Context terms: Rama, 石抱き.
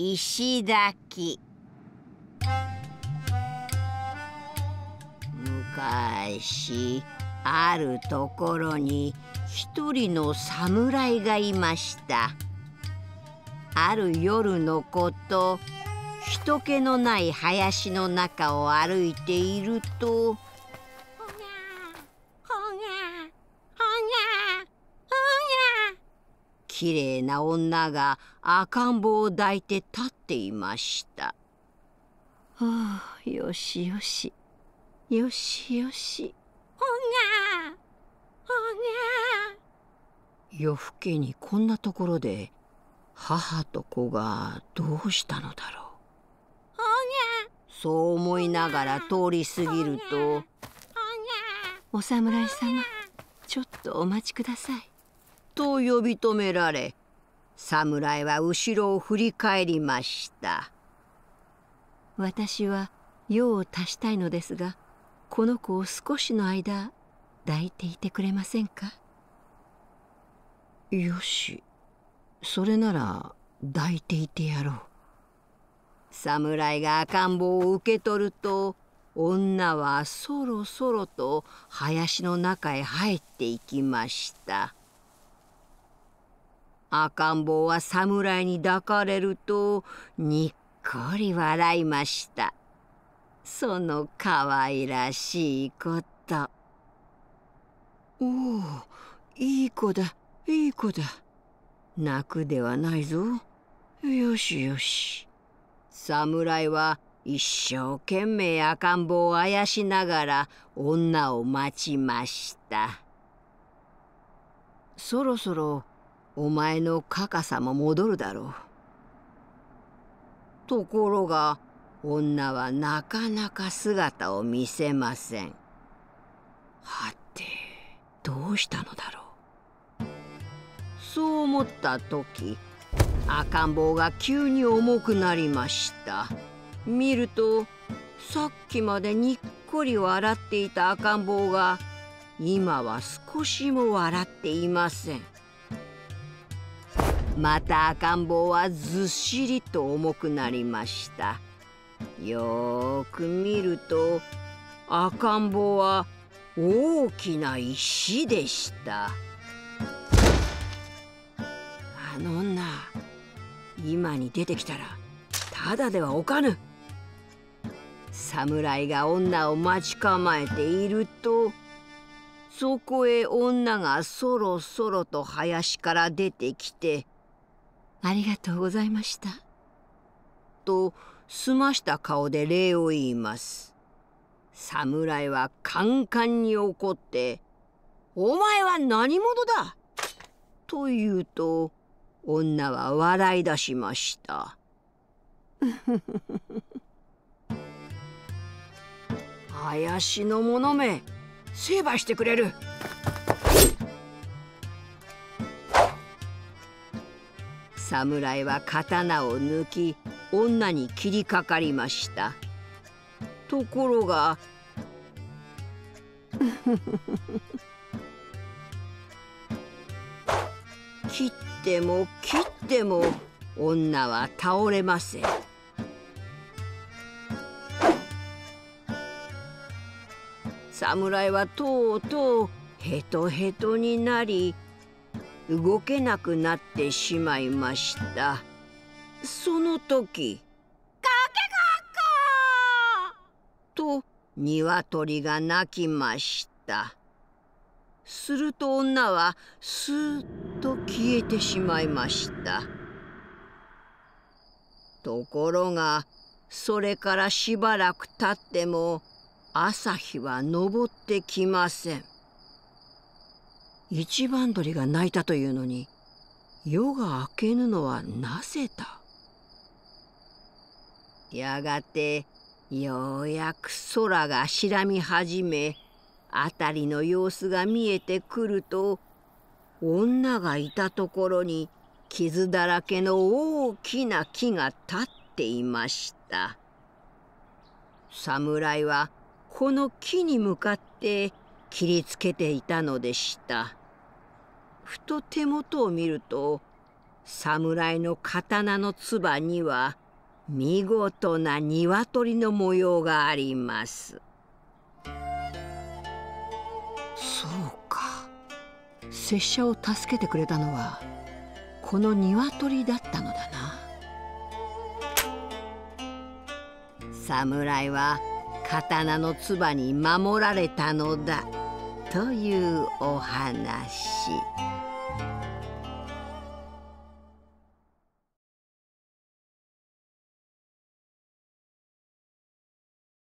石抱き。昔あるところに一人の侍がいました。ある夜のこと、人気のない林の中を歩いていると、きれいな女が赤ん坊を抱いて立っていました。はあ、よしよし、よしよし。ほにゃー、ほにゃー。夜更けにこんなところで母と子がどうしたのだろう。ほにゃー。そう思いながら通り過ぎると、お侍様、ちょっとお待ちください。と呼び止められ、侍は後ろを振り返りました。私は用を足したいのですが、この子を少しの間抱いていてくれませんか。よし、それなら抱いていてやろう。侍が赤ん坊を受け取ると、女はそろそろと林の中へ入っていきました。赤ん坊は侍に抱かれるとにっこり笑いました。そのかわいらしいこと。おお、いい子だいい子だ、泣くではないぞ、よしよし。侍は一生懸命赤ん坊をあやしながら女を待ちました。そろそろお前のかかさも戻るだろう。ところが女はなかなか姿を見せません。はて、どうしたのだろう。そう思った時、赤ん坊が急に重くなりました。見ると、さっきまでにっこり笑っていた赤ん坊が今は少しも笑っていません。また赤ん坊はずっしりと重くなりました。よーく見ると、赤ん坊は大きな石でした。あの女、今に出てきたらただではおかぬ。侍が女を待ち構えていると、そこへ女がそろそろと林から出てきて、ありがとうございました。と、すました顔で礼を言います。侍はカンカンに怒って、お前は何者だと言うと、女は笑い出しました。林の者め、成敗してくれる。侍は刀を抜き、女に切りかかりました。ところが切っても切っても女は倒れません。侍はとうとうヘトヘトになり、動けなくなってしまいました。その時、かけかっこと鶏が鳴きました。すると女はスーッと消えてしまいました。ところがそれからしばらくたっても朝日は昇ってきません。一番鳥が鳴いたというのに夜が明けぬのはなぜだ。やがてようやく空が白み始め、辺りの様子が見えてくると、女がいたところに傷だらけの大きな木が立っていました。侍はこの木に向かって切りつけていたのでした。ふと手元を見ると、侍の刀のつばには見事な鶏の模様があります。そうか、拙者を助けてくれたのはこの鶏だったのだな。侍は刀のつばに守られたのだというお話。